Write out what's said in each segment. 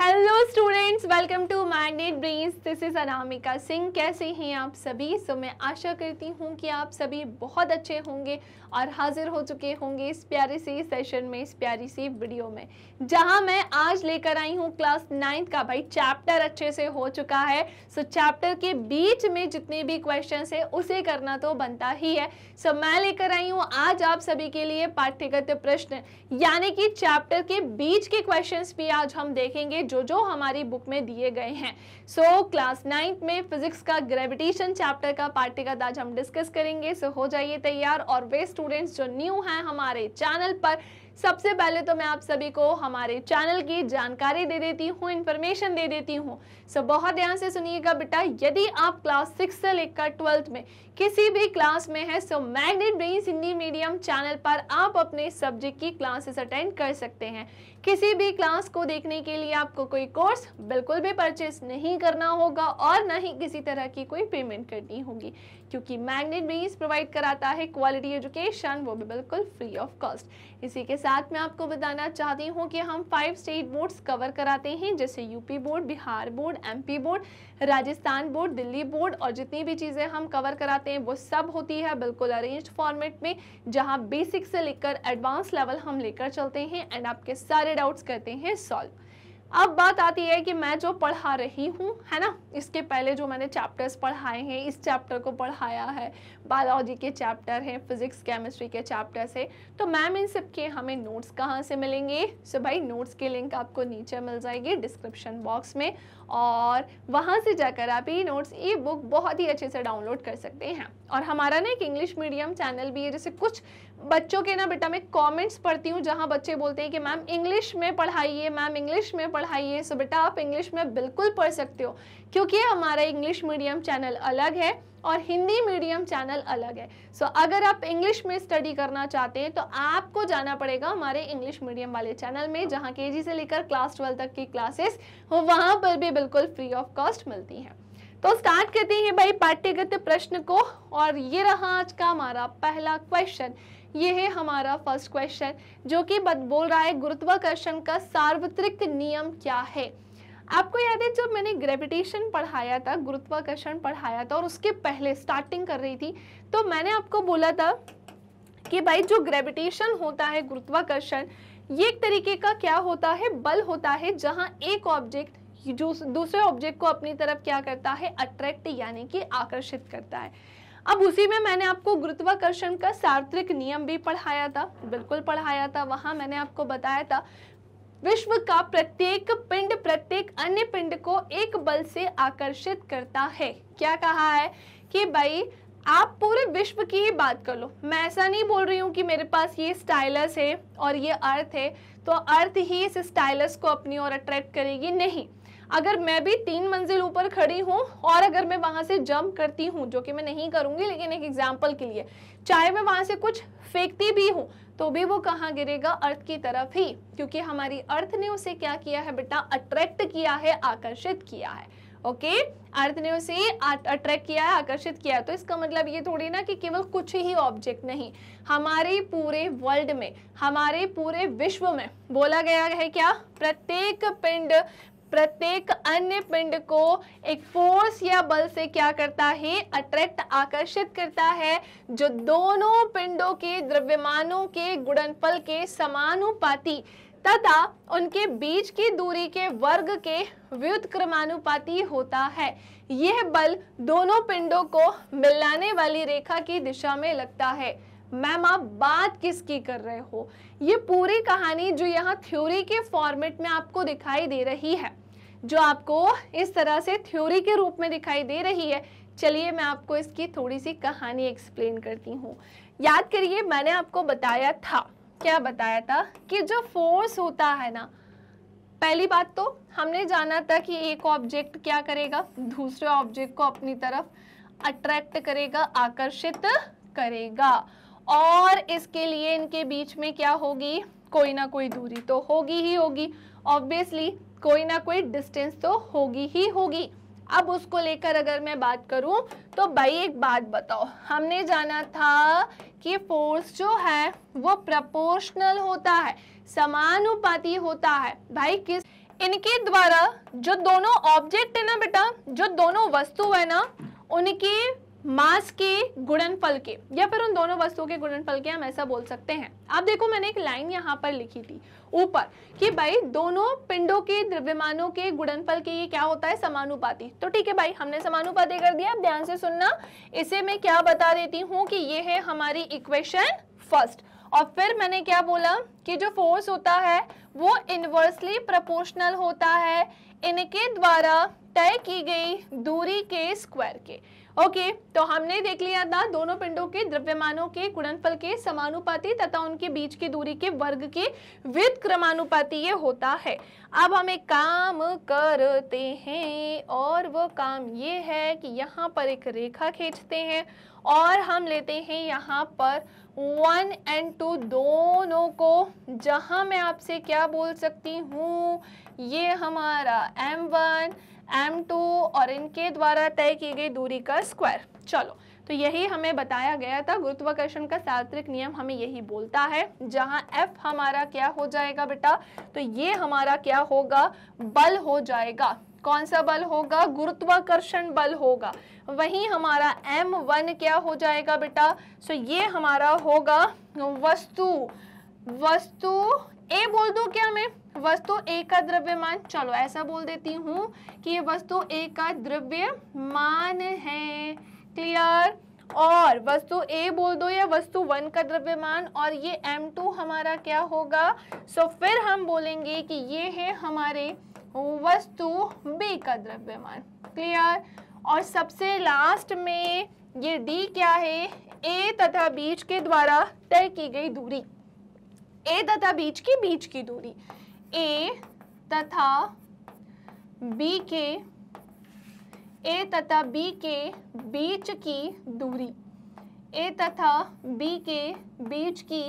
Hello students, welcome to magnet brains. This is Anamika Singh. कैसे हैं आप सभी? सो मैं आशा करती हूं कि आप सभी बहुत अच्छे होंगे और हाजिर हो चुके होंगे इस प्यारे से सेशन में, इस प्यारी सी वीडियो में, जहां मैं आज लेकर आई हूं क्लास 9 का। भाई चैप्टर अच्छे से हो चुका है। सो चैप्टर के बीच में जितने भी क्वेश्चन है उसे करना तो बनता ही है। सो मैं लेकर आई हूँ आज आप सभी के लिए पाठ्यगत प्रश्न, यानी कि चैप्टर के बीच के क्वेश्चन भी आज हम देखेंगे जो हमारी बुक में दिए गए हैं। सो क्लास 9 में फिजिक्स का ग्रेविटेशन चैप्टर का पाठ्यगत आज हम डिस्कस करेंगे। सो हो जाइए तैयार। और वे स्टूडेंट्स जो न्यू हैं हमारे चैनल पर, सबसे पहले तो मैं आप सभी को हमारे चैनल की जानकारी दे देती हूँ, इन्फॉर्मेशन दे देती हूँ। सो बहुत ध्यान से सुनिएगा बेटा। यदि आप क्लास 6 से लेकर 12th में किसी भी क्लास में है, so magnet brains Hindi medium channel पर आप अपने सब्जेक्ट की क्लासेस अटेंड कर सकते हैं। किसी भी क्लास को देखने के लिए आपको कोई कोर्स बिल्कुल भी परचेस नहीं करना होगा और ना ही किसी तरह की कोई पेमेंट करनी होगी, क्योंकि मैग्नेट ब्रेन्स प्रोवाइड कराता है क्वालिटी एजुकेशन, वो भी बिल्कुल फ्री ऑफ कॉस्ट। इसी के साथ मैं आपको बताना चाहती हूँ कि हम 5 स्टेट बोर्ड्स कवर कराते हैं, जैसे UP board, Bihar board, MP board, Rajasthan board, Delhi board. और जितनी भी चीज़ें हम कवर कराते हैं वो सब होती है बिल्कुल अरेंज्ड फॉर्मेट में, जहाँ बेसिक से लेकर एडवांस लेवल हम लेकर चलते हैं एंड आपके सारे डाउट्स करते हैं सॉल्व। अब बात आती है कि मैं जो पढ़ा रही हूँ, है ना, इसके पहले जो मैंने चैप्टर्स पढ़ाए हैं, इस चैप्टर को पढ़ाया है, बायोलॉजी के चैप्टर हैं, फिजिक्स केमिस्ट्री के चैप्टर्स हैं, तो मैम इन सब के हमें नोट्स कहाँ से मिलेंगे? सो भाई नोट्स की लिंक आपको नीचे मिल जाएगी डिस्क्रिप्शन बॉक्स में, और वहाँ से जाकर आप ये नोट्स, ई बुक बहुत ही अच्छे से डाउनलोड कर सकते हैं। और हमारा ना एक इंग्लिश मीडियम चैनल भी है। जैसे कुछ बच्चों के ना बेटा मैं कमेंट्स पढ़ती हूँ जहाँ बच्चे बोलते हैं कि मैम इंग्लिश में पढ़ाइए, मैम इंग्लिश में पढ़ाइए। सो बेटा आप इंग्लिश में बिल्कुल पढ़ सकते हो, क्योंकि हमारा इंग्लिश मीडियम चैनल अलग है और हिंदी मीडियम चैनल अलग है। सो अगर आप इंग्लिश में स्टडी करना चाहते हैं तो आपको जाना पड़ेगा हमारे इंग्लिश मीडियम वाले चैनल में, जहाँ KG से लेकर क्लास 12 तक की क्लासेस वहाँ पर भी बिल्कुल फ्री ऑफ कॉस्ट मिलती हैं। तो स्टार्ट करते हैं भाई पाठ्यगत प्रश्न को। और ये रहा आज का हमारा पहला क्वेश्चन। ये है हमारा फर्स्ट क्वेश्चन, जो कि बोल रहा है गुरुत्वाकर्षण का सार्वत्रिक नियम क्या है। आपको याद है जब मैंने ग्रेविटेशन पढ़ाया था, गुरुत्वाकर्षण पढ़ाया था, और उसके पहले स्टार्टिंग कर रही थी, तो मैंने आपको बोला था कि भाई जो ग्रेविटेशन होता है, गुरुत्वाकर्षण, ये एक तरीके का क्या होता है, बल होता है, जहाँ एक ऑब्जेक्ट दूसरे ऑब्जेक्ट को अपनी तरफ क्या करता है, अट्रैक्ट यानी कि आकर्षित करता है। अब उसी में मैंने आपको गुरुत्वाकर्षण का सार्वत्रिक नियम भी पढ़ाया था, बिल्कुल पढ़ाया था। वहाँ मैंने आपको बताया था विश्व का प्रत्येक पिंड प्रत्येक अन्य पिंड को एक बल से आकर्षित करता है। क्या कहा है कि भाई आप पूरे विश्व की ही बात कर लो। मैं ऐसा नहीं बोल रही हूँ कि मेरे पास ये स्टाइलस है और ये अर्थ है तो अर्थ ही इस स्टाइलस को अपनी ओर अट्रैक्ट करेगी, नहीं। अगर मैं भी 3 मंजिल ऊपर खड़ी हूँ और अगर मैं वहाँ से जंप करती हूँ, जो कि मैं नहीं करूँगी, लेकिन एक एग्जाम्पल के लिए, चाहे मैं वहाँ से कुछ फेंकती भी हूँ, तो भी वो कहाँ गिरेगा, अर्थ की तरफ ही, क्योंकि हमारी अर्थ ने उसे क्या किया है बेटा, अट्रैक्ट किया है, आकर्षित किया है। ओके, अर्थ ने उसे अट्रैक्ट किया है, आकर्षित किया है। तो इसका मतलब ये थोड़ी ना कि केवल कुछ ही ऑब्जेक्ट, नहीं, हमारे पूरे वर्ल्ड में, हमारे पूरे विश्व में बोला गया है क्या, प्रत्येक पिंड प्रत्येक अन्य पिंड को एक फोर्स या बल से क्या करता है, अट्रैक्ट आकर्षित करता है, जो दोनों पिंडों के द्रव्यमानों के गुणनफल के समानुपाती तथा उनके बीच की दूरी के वर्ग के व्युत्क्रमानुपाती होता है। यह बल दोनों पिंडों को मिलाने वाली रेखा की दिशा में लगता है। मैम आप बात किसकी कर रहे हो? ये पूरी कहानी जो यहाँ थ्योरी के फॉर्मेट में आपको दिखाई दे रही है, जो आपको इस तरह से थ्योरी के रूप में दिखाई दे रही है, चलिए मैं आपको इसकी थोड़ी सी कहानी एक्सप्लेन करती हूँ। याद करिए मैंने आपको बताया था, क्या बताया था, कि जो फोर्स होता है ना, पहली बात तो हमने जाना था कि एक ऑब्जेक्ट क्या करेगा, दूसरे ऑब्जेक्ट को अपनी तरफ अट्रैक्ट करेगा, आकर्षित करेगा, और इसके लिए इनके बीच में क्या होगी, कोई ना कोई दूरी तो होगी ही होगी, ऑब्वियसली कोई ना कोई डिस्टेंस तो होगी ही होगी। अब उसको लेकर अगर मैं बात करूं तो भाई एक बात बताओ, हमने जाना था कि फोर्स जो है वो प्रोपोर्शनल होता है, समानुपाती होता है। भाई किस इनके द्वारा जो दोनों ऑब्जेक्ट है ना बेटा, जो दोनों वस्तु है ना, उनके मास के गुणनफल के या फिर उन दोनों वस्तुओं के गुणनफल के हम ऐसा बोल सकते हैं। आप देखो मैंने एक लाइन यहाँ पर लिखी थी ऊपर कि भाई दोनों पिंडों के द्रव्यमानों के गुणनफल के ये क्या होता है, समानुपाती। तो ठीक है भाई, हमने समानुपाती कर दिया। अब ध्यान से सुनना, इसे मैं क्या बता देती हूँ कि ये है हमारी इक्वेशन फर्स्ट, और फिर मैंने क्या बोला कि जो फोर्स होता है वो इन्वर्सली प्रोपोर्शनल होता है इनके द्वारा तय की गई दूरी के स्क्वायर के। ओके, तो हमने देख लिया था दोनों पिंडों के द्रव्यमानों के गुणनफल के समानुपाती तथा उनके बीच की दूरी के वर्ग के व्युत्क्रमानुपाती ये होता है। अब हम एक काम करते हैं और वो काम ये है कि यहाँ पर एक रेखा खींचते हैं और हम लेते हैं यहाँ पर 1 और 2 दोनों को, जहाँ मैं आपसे क्या बोल सकती हूँ, ये हमारा M1 M2 और इनके द्वारा तय की गई दूरी का स्क्वायर। चलो, तो यही हमें बताया गया था, गुरुत्वाकर्षण का सात्विक नियम हमें यही बोलता है, जहां F हमारा क्या हो जाएगा बेटा, तो ये हमारा क्या होगा, बल हो जाएगा। कौन सा बल होगा, गुरुत्वाकर्षण बल होगा। वहीं हमारा M1 क्या हो जाएगा बेटा, सो ये हमारा होगा वस्तु ए बोल दूं क्या मैं, वस्तु ए का द्रव्यमान। चलो ऐसा बोल देती हूँ कि ये वस्तु ए का द्रव्यमान है, क्लियर। और वस्तु ए बोल दो या वस्तु 1 का द्रव्यमान, और ये M2 हमारा क्या होगा, सो फिर हम बोलेंगे कि ये है हमारे वस्तु B का द्रव्यमान, क्लियर। और सबसे लास्ट में ये D क्या है, A तथा बीच के द्वारा तय की गई दूरी, A तथा बीच की दूरी, A तथा B के बीच की दूरी, A तथा B के बीच की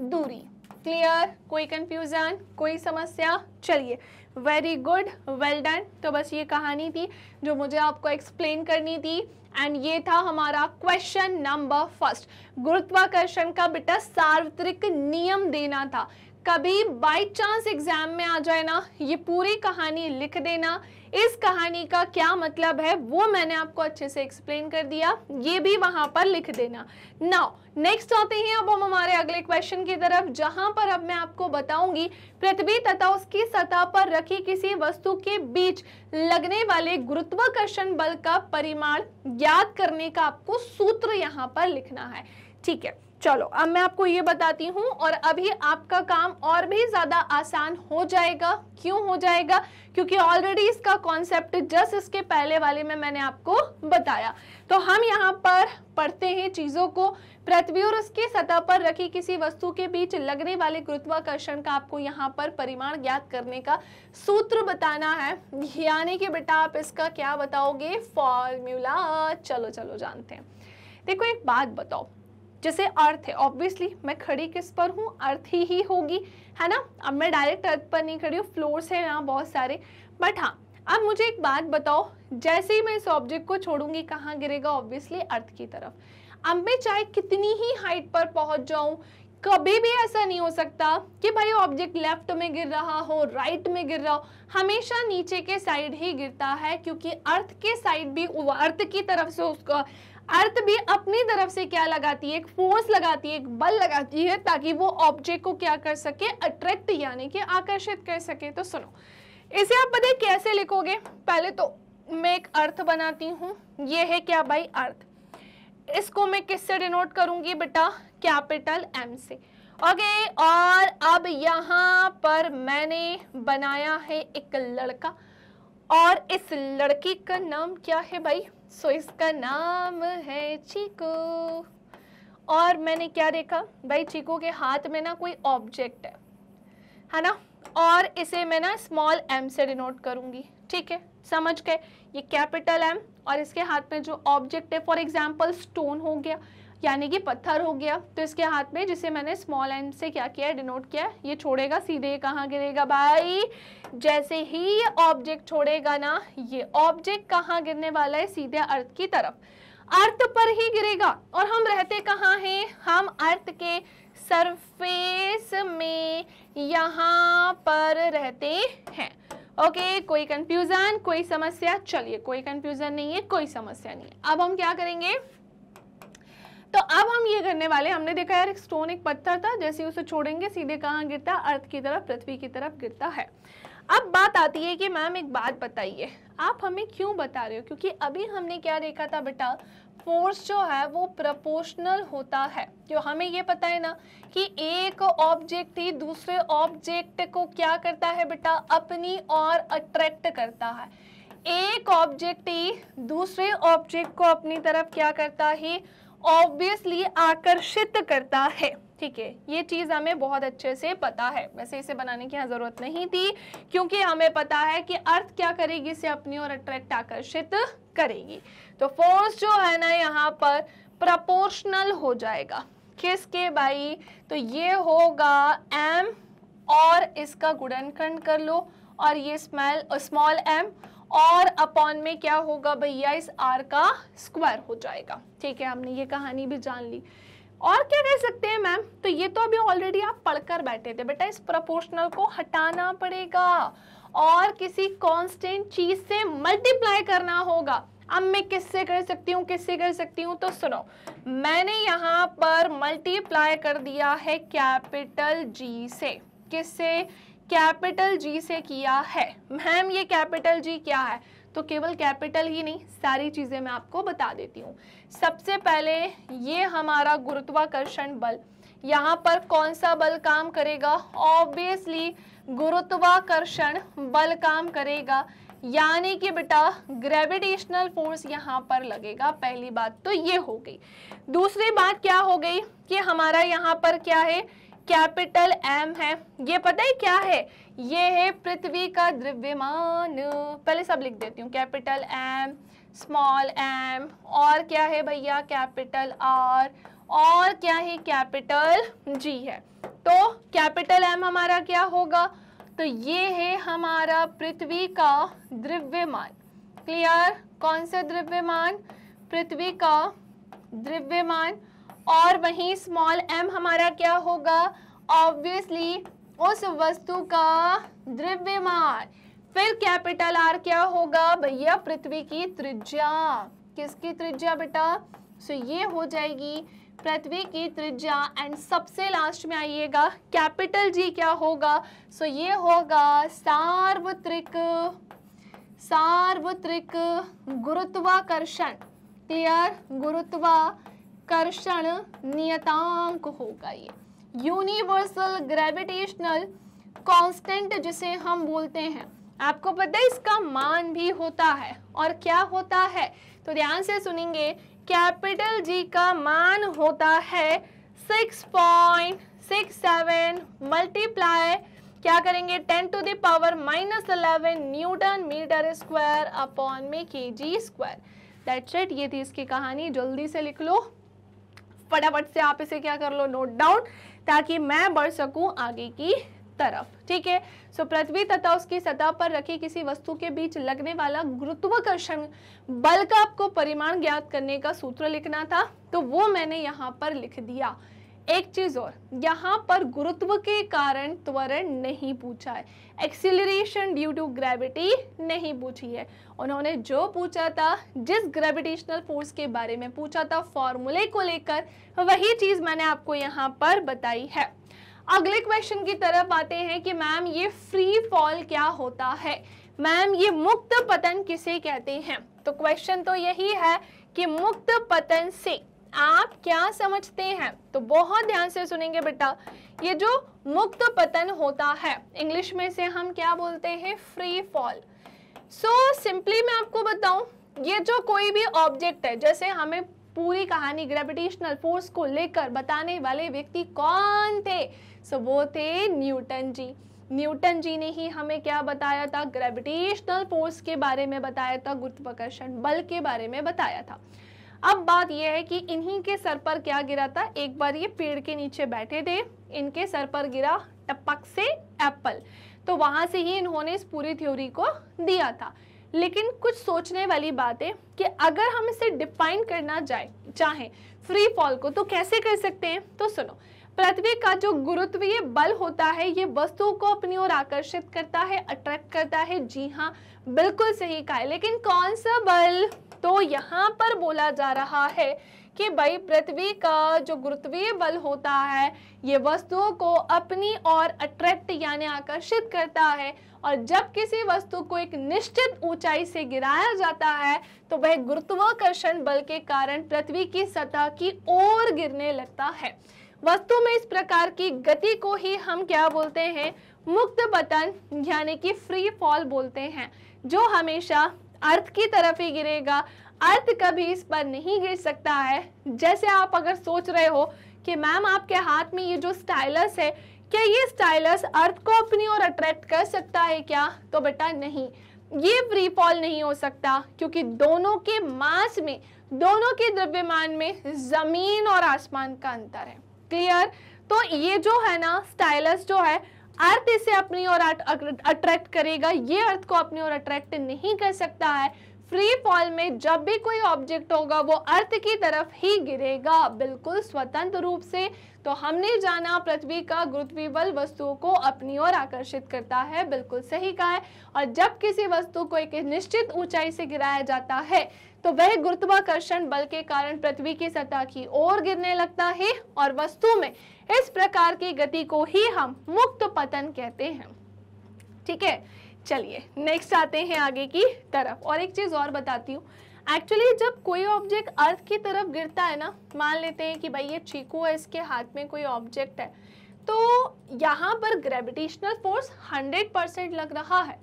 दूरी, क्लियर। कोई कंफ्यूजन, कोई समस्या? चलिए, वेरी गुड, वेल डन। तो बस ये कहानी थी जो मुझे आपको एक्सप्लेन करनी थी, एंड ये था हमारा क्वेश्चन नंबर फर्स्ट। गुरुत्वाकर्षण का बेटा सार्वत्रिक नियम देना था, कभी बाई चांस एग्जाम में आ जाए ना, ये पूरी कहानी लिख देना। इस कहानी का क्या मतलब है वो मैंने आपको अच्छे से एक्सप्लेन कर दिया, ये भी वहां पर लिख देना। नाउ नेक्स्ट आते हैं अब हम हमारे अगले क्वेश्चन की तरफ, जहां पर अब मैं आपको बताऊंगी पृथ्वी तथा उसकी सतह पर रखी किसी वस्तु के बीच लगने वाले गुरुत्वाकर्षण बल का परिमाण ज्ञात करने का आपको सूत्र यहाँ पर लिखना है, ठीक है। चलो अब मैं आपको ये बताती हूँ, और अभी आपका काम और भी ज़्यादा आसान हो जाएगा। क्यों हो जाएगा, क्योंकि ऑलरेडी इसका कॉन्सेप्ट जस्ट इसके पहले वाले में मैंने आपको बताया। तो हम यहाँ पर पढ़ते हैं चीज़ों को, पृथ्वी और उसकी सतह पर रखी किसी वस्तु के बीच लगने वाले गुरुत्वाकर्षण का आपको यहाँ पर परिमाण ज्ञात करने का सूत्र बताना है, यानी कि बेटा आप इसका क्या बताओगे, फॉर्मूला। चलो चलो जानते हैं। देखो एक बात बताओ, जैसे अर्थ है, ऑब्वियसली मैं खड़ी किस पर हूँ, अर्थ ही होगी, है ना। अब मैं डायरेक्ट अर्थ पर नहीं खड़ी हूँ, फ्लोर्स हैं यहाँ बहुत सारे, बट हाँ अब मुझे एक बात बताओ, जैसे ही मैं इस ऑब्जेक्ट को छोड़ूंगी कहाँ गिरेगा, ऑब्वियसली अर्थ की तरफ। अब मैं चाहे कितनी ही हाइट पर पहुँच जाऊँ, कभी भी ऐसा नहीं हो सकता कि भाई ऑब्जेक्ट लेफ्ट में गिर रहा हो, राइट में गिर रहा हो, हमेशा नीचे के साइड ही गिरता है, क्योंकि अर्थ के साइड भी, अर्थ की तरफ से उसका, अर्थ भी अपनी तरफ से क्या लगाती है, एक फोर्स लगाती है, एक बल लगाती है, ताकि वो ऑब्जेक्ट को क्या कर सके, अट्रैक्ट यानी कि आकर्षित कर सके। तो सुनो, इसे आप पता है कैसे लिखोगे, पहले तो मैं एक अर्थ बनाती हूँ, ये है क्या भाई अर्थ, इसको मैं किससे डिनोट करूंगी बेटा, कैपिटल M से, ओके। और अब यहाँ पर मैंने बनाया है एक लड़का, और इस लड़की का नाम क्या है भाई, सो इसका नाम है चीकू। और मैंने क्या देखा भाई, चीकू के हाथ में ना कोई ऑब्जेक्ट है ना, और इसे मैं ना स्मॉल m से डिनोट करूंगी, ठीक है, समझ गए। ये कैपिटल M और इसके हाथ में जो ऑब्जेक्ट है, फॉर एग्जांपल स्टोन हो गया यानी कि पत्थर हो गया, तो इसके हाथ में जिसे मैंने स्मॉल m से क्या किया है, डिनोट किया, ये छोड़ेगा सीधे कहाँ गिरेगा भाई, जैसे ही ये ऑब्जेक्ट छोड़ेगा ना, ये ऑब्जेक्ट कहाँ गिरने वाला है, सीधे अर्थ की तरफ, अर्थ पर ही गिरेगा। और हम रहते कहाँ हैं, हम अर्थ के सरफेस में यहाँ पर रहते हैं। ओके, कोई कंफ्यूजन, कोई समस्या? चलिए, कोई कंफ्यूजन नहीं है, कोई समस्या नहीं है। अब हम क्या करेंगे, तो अब हम ये करने वाले, हमने देखा यार एक स्टोन एक पत्थर था, जैसे उसे छोड़ेंगे सीधे कहाँ गिरता, अर्थ की तरफ, पृथ्वी की तरफ गिरता है। अब बात आती है कि मैम एक बात बताइए, आप हमें क्यों बता रहे हो, क्योंकि अभी हमने क्या देखा था बेटा, फोर्स जो है वो प्रोपोर्शनल होता है। जो हमें ये पता है ना कि एक ऑब्जेक्ट ही दूसरे ऑब्जेक्ट को क्या करता है बेटा, अपनी ओर अट्रैक्ट करता है। एक ऑब्जेक्ट ही दूसरे ऑब्जेक्ट को अपनी तरफ क्या करता है, ऑब्वियसली आकर्षित करता है। ठीक है, ये चीज़ हमें बहुत अच्छे से पता है। वैसे इसे बनाने की यहाँ ज़रूरत नहीं थी, क्योंकि हमें पता है कि अर्थ क्या करेगी, इसे अपनी ओर अट्रैक्ट, आकर्षित करेगी। तो फोर्स जो है ना यहाँ पर प्रोपोर्शनल हो जाएगा, किसके भाई, तो ये होगा m और इसका गुणनखंड कर लो, और ये स्मॉल m और अपॉन में क्या होगा भैया, इस r का स्क्वायर हो जाएगा। ठीक है, हमने ये कहानी भी जान ली। और क्या कह सकते हैं मैम, तो ये तो अभी ऑलरेडी आप पढ़कर बैठे थे बेटा, इस प्रोपोर्शनल को हटाना पड़ेगा और किसी कांस्टेंट चीज से मल्टीप्लाई करना होगा। अब मैं किससे कर सकती हूँ, किससे कर सकती हूँ, तो सुनो, मैंने यहाँ पर मल्टीप्लाई कर दिया है कैपिटल जी से, किससे, कैपिटल जी से किया है। मैम ये कैपिटल जी क्या है, तो केवल कैपिटल ही नहीं, सारी चीज़ें मैं आपको बता देती हूँ। सबसे पहले ये हमारा गुरुत्वाकर्षण बल, यहाँ पर कौन सा बल काम करेगा, ऑब्वियसली गुरुत्वाकर्षण बल काम करेगा, यानी कि बेटा ग्रेविटेशनल फोर्स यहाँ पर लगेगा। पहली बात तो ये हो गई। दूसरी बात क्या हो गई कि हमारा यहाँ पर क्या है, कैपिटल M है, ये पता है क्या है, ये है पृथ्वी का द्रव्यमान। पहले सब लिख देती हूँ, कैपिटल M, स्मॉल m और क्या है भैया, कैपिटल R और क्या है, कैपिटल G है। तो कैपिटल M हमारा क्या होगा, तो ये है हमारा पृथ्वी का द्रव्यमान। क्लियर, कौन सा द्रव्यमान, पृथ्वी का द्रव्यमान। और वहीं स्मॉल m हमारा क्या होगा, ऑब्वियसली उस वस्तु का द्रव्यमान। फिर कैपिटल R क्या होगा भैया, पृथ्वी की त्रिज्या, किसकी त्रिज्या बेटा, सो ये हो जाएगी पृथ्वी की त्रिज्या। एंड सबसे लास्ट में आइएगा, कैपिटल G क्या होगा, सो ये होगा सार्वत्रिक गुरुत्वाकर्षण। क्लियर, गुरुत्वाकर्षण नियतांक होगा ये, यूनिवर्सल ग्रेविटेशनल कांस्टेंट जिसे हम बोलते हैं। आपको पता है इसका मान भी होता है और क्या होता है, तो ध्यान से सुनेंगे, कैपिटल जी का मान होता है 6.67 मल्टीप्लाई क्या करेंगे 10⁻⁻¹ न्यूटन मीटर स्क्वायर अपॉन में kg स्क्वायर। दैट्स इट, ये थी इसकी कहानी। जल्दी से लिख लो, फटाफट से आप इसे क्या कर लो, नोट डाउन, ताकि मैं बढ़ सकूं आगे की तरफ। ठीक है, सो पृथ्वी तथा उसकी सतह पर रखी किसी वस्तु के बीच लगने वाला गुरुत्वाकर्षण बल का आपको परिमाण ज्ञात करने का सूत्र लिखना था, तो वो मैंने यहाँ पर लिख दिया। एक चीज और, यहाँ पर गुरुत्व के कारण त्वरण नहीं पूछा है, एक्सीलरेशन ड्यू टू ग्रेविटी नहीं पूछी है। उन्होंने जो पूछा था, जिस ग्रेविटेशनल फोर्स के बारे में पूछा था फॉर्मूले को लेकर, वही चीज मैंने आपको यहाँ पर बताई है। अगले क्वेश्चन की तरफ आते हैं कि मैम ये फ्री फॉल क्या होता है, मैम ये मुक्त पतन किसे कहते हैं। तो क्वेश्चन तो यही है कि मुक्त पतन से आप क्या समझते हैं, तो बहुत ध्यान से सुनेंगे बेटा। ये जो मुक्त पतन होता है, इंग्लिश में से हम क्या बोलते हैं, फ्री फॉल। सो सिंपली मैं आपको बताऊं, ये जो कोई भी ऑब्जेक्ट है, जैसे हमें पूरी कहानी ग्रेविटेशनल फोर्स को लेकर बताने वाले व्यक्ति कौन थे, सो वो थे न्यूटन जी। न्यूटन जी ने ही हमें क्या बताया था, ग्रेविटेशनल फोर्स के बारे में बताया था, गुरुत्वाकर्षण बल के बारे में बताया था। अब बात यह है कि इन्हीं के सर पर क्या गिरा था, एक बार ये पेड़ के नीचे बैठे थे, इनके सर पर गिरा टपक से एप्पल, तो वहाँ से ही इन्होंने इस पूरी थ्योरी को दिया था। लेकिन कुछ सोचने वाली बात है कि अगर हम इसे डिफाइन करना चाहें फ्री फॉल को, तो कैसे कर सकते हैं, तो सुनो, पृथ्वी का जो गुरुत्वीय बल होता है ये वस्तुओं को अपनी ओर आकर्षित करता है, अट्रैक्ट करता है। जी हाँ, बिल्कुल सही कहा है। लेकिन कौन सा बल? तो यहाँ पर बोला जा रहा है कि भाई पृथ्वी का जो गुरुत्वीय बल होता है ये वस्तुओं को अपनी ओर अट्रैक्ट यानी आकर्षित करता है, और जब किसी वस्तु को एक निश्चित ऊंचाई से गिराया जाता है तो वह गुरुत्वाकर्षण बल के कारण पृथ्वी की सतह की ओर गिरने लगता है। वस्तु में इस प्रकार की गति को ही हम क्या बोलते हैं? मुक्त पतन यानी कि फ्री फॉल बोलते हैं। जो हमेशा अर्थ की तरफ ही गिरेगा, अर्थ कभी इस पर नहीं गिर सकता है। जैसे आप अगर सोच रहे हो कि मैम आपके हाथ में ये जो स्टाइलस है, क्या ये स्टाइलस अर्थ को अपनी ओर अट्रैक्ट कर सकता है क्या? तो बेटा नहीं, ये फ्री फॉल नहीं हो सकता, क्योंकि दोनों के मास में, दोनों के द्रव्यमान में जमीन और आसमान का अंतर है। क्लियर? तो ये जो है ना स्टाइलस जो है, अर्थ इसे अपनी ओर अट्रैक्ट करेगा, ये अर्थ को अपनी ओर अट्रैक्ट नहीं कर सकता है। फ्री फॉल में जब भी कोई ऑब्जेक्ट होगा वो अर्थ की तरफ ही गिरेगा, बिल्कुल स्वतंत्र रूप से। तो हमने जाना पृथ्वी का गुरुत्वीय बल वस्तुओं को अपनी ओर आकर्षित करता है, बिल्कुल सही कहा है। और जब किसी वस्तु को एक निश्चित ऊंचाई से गिराया जाता है तो वह गुरुत्वाकर्षण बल के कारण पृथ्वी की सतह की ओर गिरने लगता है, और वस्तु में इस प्रकार की गति को ही हम मुक्त पतन कहते हैं। ठीक है, चलिए नेक्स्ट आते हैं आगे की तरफ। और एक चीज़ और बताती हूँ, एक्चुअली जब कोई ऑब्जेक्ट अर्थ की तरफ गिरता है ना, मान लेते हैं कि भाई ये चीकू है, इसके हाथ में कोई ऑब्जेक्ट है, तो यहाँ पर ग्रेविटेशनल फोर्स 100% लग रहा है,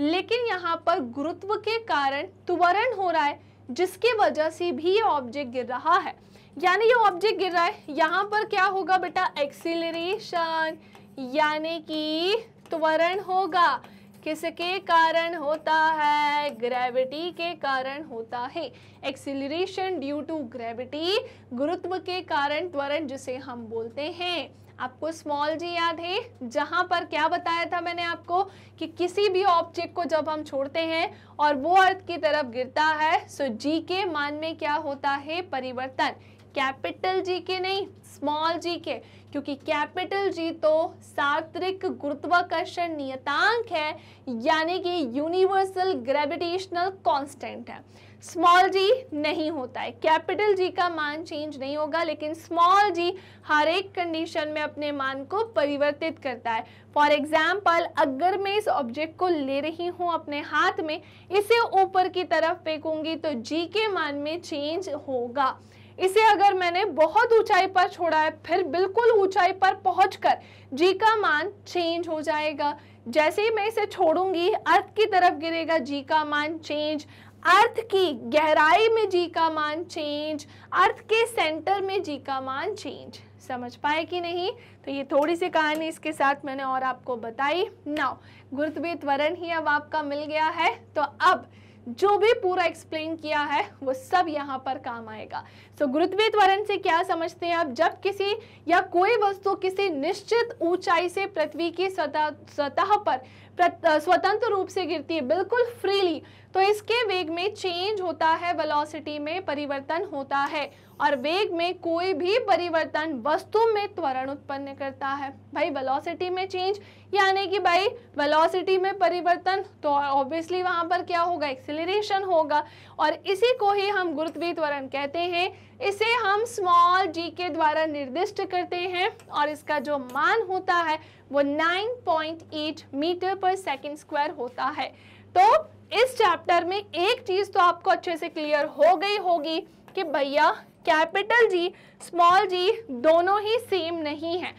लेकिन यहाँ पर गुरुत्व के कारण त्वरण हो रहा है, जिसकी वजह से भी ये ऑब्जेक्ट गिर रहा है। यानी ये ऑब्जेक्ट गिर रहा है, यहाँ पर क्या होगा बेटा? एक्सीलरेशन यानी कि त्वरण होगा। किसके कारण होता है? ग्रेविटी के कारण होता है। एक्सीलरेशन ड्यू टू ग्रेविटी, गुरुत्व के कारण त्वरण जिसे हम बोलते हैं। आपको स्मॉल जी याद है, जहाँ पर क्या बताया था मैंने आपको कि किसी भी ऑब्जेक्ट को जब हम छोड़ते हैं और वो अर्थ की तरफ गिरता है, सो जी के मान में क्या होता है? परिवर्तन। कैपिटल जी के नहीं, स्मॉल जी के, क्योंकि कैपिटल जी तो सात्विक गुरुत्वाकर्षण नियतांक है यानी कि यूनिवर्सल ग्रेविटेशनल कांस्टेंट है। स्मॉल जी नहीं होता है, कैपिटल जी का मान चेंज नहीं होगा, लेकिन स्मॉल जी हर एक कंडीशन में अपने मान को परिवर्तित करता है। फॉर एग्जाम्पल, अगर मैं इस ऑब्जेक्ट को ले रही हूँ अपने हाथ में, इसे ऊपर की तरफ फेंकूंगी तो जी के मान में चेंज होगा। इसे अगर मैंने बहुत ऊंचाई पर छोड़ा है, फिर बिल्कुल ऊंचाई पर पहुंचकर जी का मान चेंज हो जाएगा। जैसे ही मैं इसे छोड़ूंगी अर्थ की तरफ गिरेगा, जी का मान चेंज। अर्थ की गहराई में जी का मान चेंज, अर्थ के सेंटर में जी का मान चेंज। समझ पाए कि नहीं? तो ये थोड़ी सी कहानी इसके साथ मैंने और आपको बताई। नाउ गुरुत्वीय त्वरण ही अब आपका मिल गया है, तो अब जो भी पूरा एक्सप्लेन किया है वो सब यहाँ पर काम आएगा। सो गुरुत्वीय त्वरण से क्या समझते हैं आप? जब किसी या कोई वस्तु किसी निश्चित ऊंचाई से पृथ्वी की सतह पर स्वतंत्र रूप से गिरती है, बिल्कुल फ्रीली, तो इसके वेग में चेंज होता है, वेलोसिटी में परिवर्तन होता है, और वेग में कोई भी परिवर्तन वस्तु में त्वरण उत्पन्न करता है। भाई वेलोसिटी में चेंज यानी कि भाई वेलोसिटी में परिवर्तन, तो ऑब्वियसली वहाँ पर क्या होगा? एक्सीलरेशन होगा, और इसी को ही हम गुरुत्वीय त्वरण कहते हैं। इसे हम स्मॉल जी के द्वारा निर्दिष्ट करते हैं, और इसका जो मान होता है वो 9.8 मीटर पर सेकंड स्क्वायर होता है। तो इस चैप्टर में एक चीज़ तो आपको अच्छे से क्लियर हो गई होगी कि भैया कैपिटल जी, स्मॉल जी दोनों ही सेम नहीं हैं,